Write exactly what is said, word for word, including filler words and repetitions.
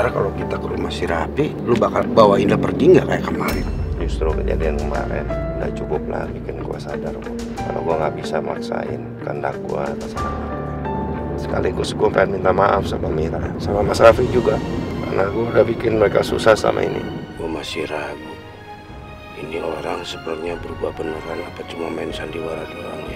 Ntar kalau kita ke rumah si Raffi, lu bakal bawa Indah pergi nggak kayak kemarin? Justru kejadian kemarin udah cukup lah bikin gua sadar kalau gua nggak bisa maksain kehendak gua atas anak gua. Sekaligus gua pengen minta maaf sama Mira, sama Mas Raffi juga, karena gua udah bikin mereka susah sama ini. Gua masih ragu. Ini orang sebenarnya berubah beneran apa cuma main sandiwara doang?